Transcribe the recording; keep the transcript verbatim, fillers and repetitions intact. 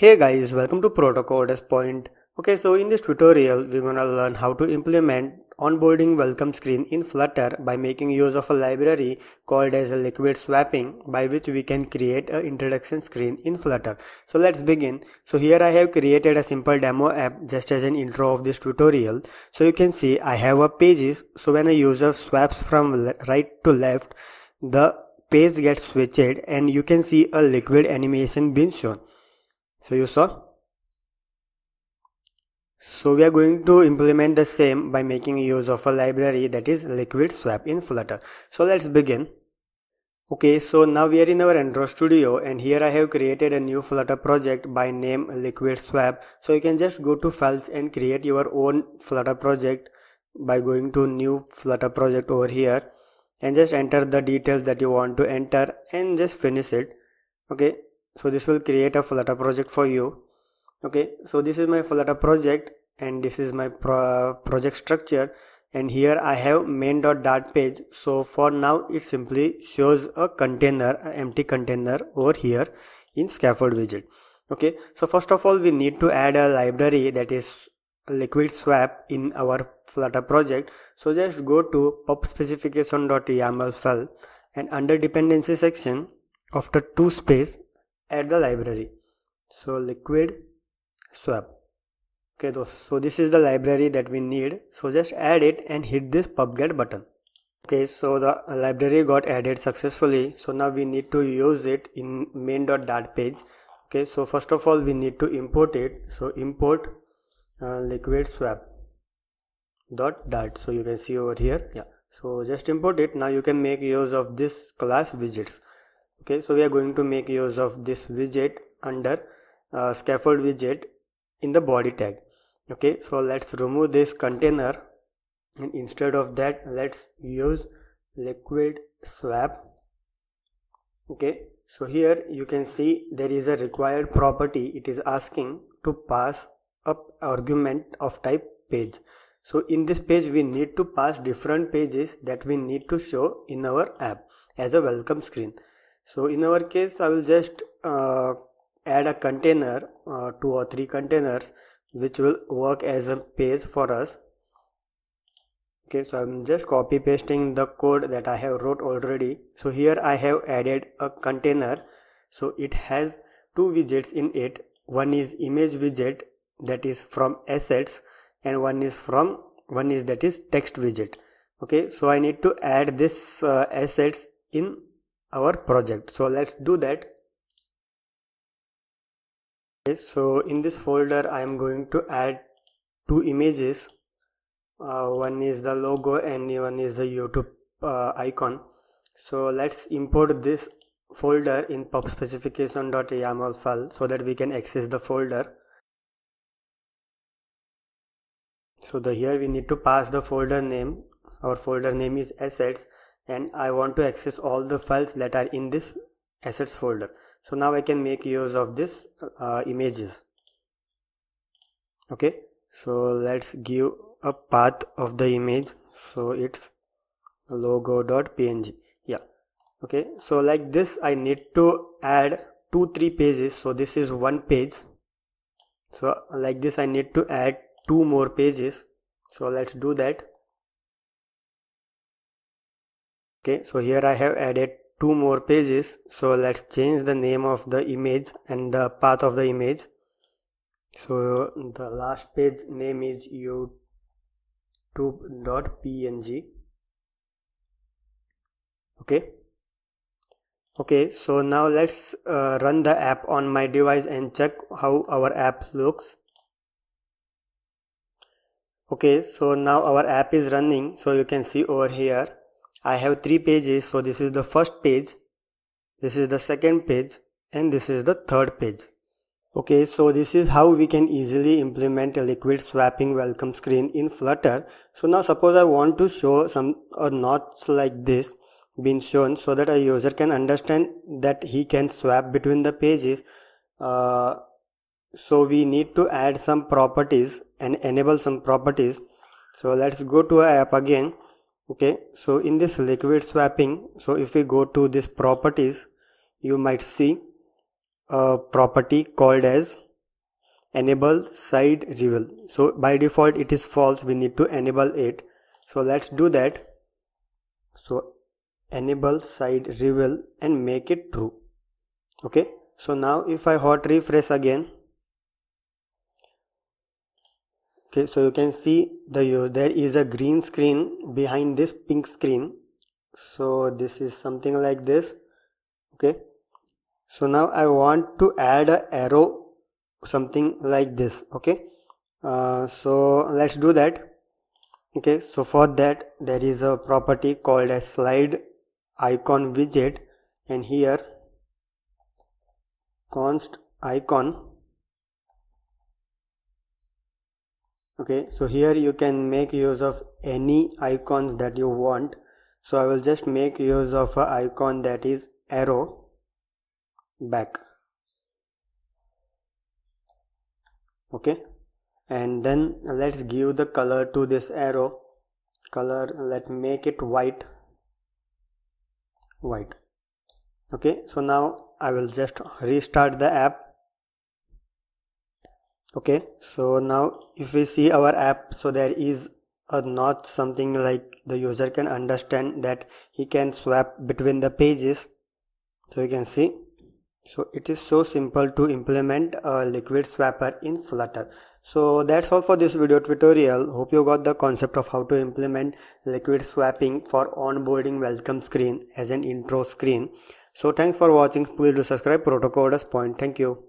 Hey guys, welcome to Proto Coders Point. Okay, so in this tutorial, we're gonna learn how to implement onboarding welcome screen in Flutter by making use of a library called as a Liquid Swapping, by which we can create an introduction screen in Flutter. So let's begin. So here I have created a simple demo app just as an intro of this tutorial. So you can see I have a pages. So when a user swaps from right to left, the page gets switched and you can see a liquid animation being shown. So you saw. So we are going to implement the same by making use of a library that is Liquid Swipe in Flutter. So let's begin. Okay, so now we are in our Android Studio and here I have created a new Flutter project by name Liquid Swipe. So you can just go to files and create your own Flutter project by going to new Flutter project over here and just enter the details that you want to enter and just finish it. Okay. So this will create a Flutter project for you. Okay, so this is my Flutter project and this is my pro project structure, and here I have main.dart page. So for now it simply shows a container, an empty container over here in Scaffold widget. Okay, so first of all we need to add a library that is Liquid Swap in our Flutter project. So just go to pub specification dot yaml file and under dependency section after two space add the library, so Liquid Swap. Okay, so this is the library that we need, so just add it and hit this pubget button. Okay, so the library got added successfully. So now we need to use it in main.dart page. Okay, so first of all we need to import it, so import uh, Liquid Swap dot dart. So you can see over here, yeah, so just import it. Now you can make use of this class widgets. Okay, so we are going to make use of this widget under uh, Scaffold widget in the body tag. Okay, so let's remove this container and instead of that let's use Liquid Swap. Okay, so here you can see there is a required property. It is asking to pass up argument of type page. So in this page we need to pass different pages that we need to show in our app as a welcome screen. So in our case I will just uh, add a container, uh, two or three containers, which will work as a page for us. Okay, so I'm just copy pasting the code that I have wrote already. So here I have added a container. So it has two widgets in it. One is image widget that is from assets and one is from one is that is text widget. Okay, so I need to add this uh, assets in our project, so let's do that. Okay, so in this folder I am going to add two images, uh, one is the logo and one is the YouTube uh, icon. So let's import this folder in pub specification dot yaml file so that we can access the folder. So the here we need to pass the folder name. Our folder name is assets and I want to access all the files that are in this assets folder. So now I can make use of this uh, images. Okay, so let's give a path of the image, so it's logo dot P N G. yeah, okay, so like this I need to add two three pages. So this is one page, so like this I need to add two more pages, so let's do that. Okay, so here I have added two more pages, so let's change the name of the image and the path of the image. So the last page name is youtube dot P N G. Okay. Okay, so now let's uh, run the app on my device and check how our app looks. Okay, so now our app is running, so you can see over here. I have three pages, so this is the first page, this is the second page, and this is the third page. Okay, so this is how we can easily implement a Liquid Swapping welcome screen in Flutter. So now suppose I want to show some or knots like this being shown so that a user can understand that he can swap between the pages. Uh, so we need to add some properties and enable some properties. So let's go to our app again. Okay, so in this Liquid Swapping, so if we go to this properties, you might see a property called as enable side reveal. So by default it is false, we need to enable it. So let's do that. So enable side reveal and make it true. Okay, so now if I hot refresh again, okay, so you can see the there is a green screen behind this pink screen. So this is something like this. Okay, so now I want to add an arrow, something like this. Okay, uh, so let's do that. Okay, so for that there is a property called as slide icon widget, and here const icon. Okay, so here you can make use of any icons that you want. So I will just make use of an icon that is arrow back. Okay, and then let's give the color to this arrow. Color, let's make it white. White. Okay, so now I will just restart the app. Okay, so now if we see our app, so there is a notch, something like the user can understand that he can swap between the pages. So you can see. So it is so simple to implement a liquid swapper in Flutter. So that's all for this video tutorial. Hope you got the concept of how to implement liquid swapping for onboarding welcome screen as an intro screen. So thanks for watching. Please do subscribe Proto Coders Point. Thank you.